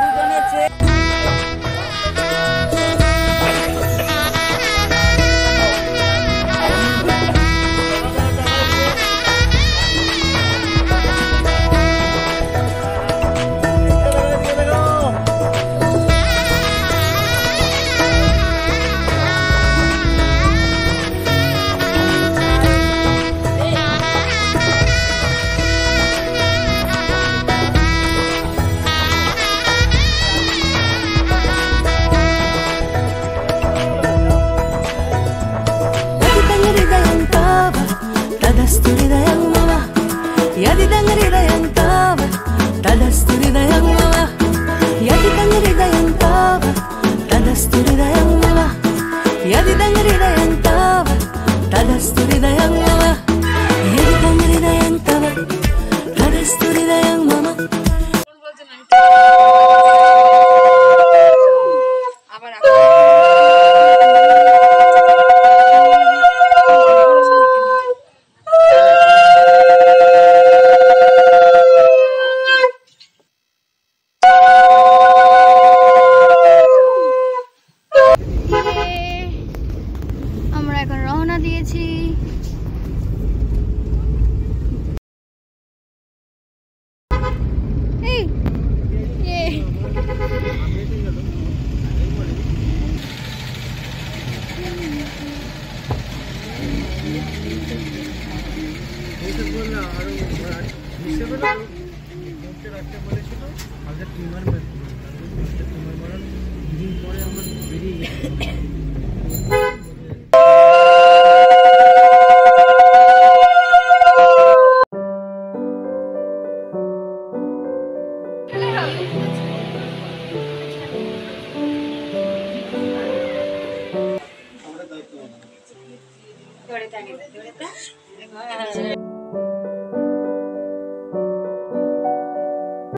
দুজনে What is that?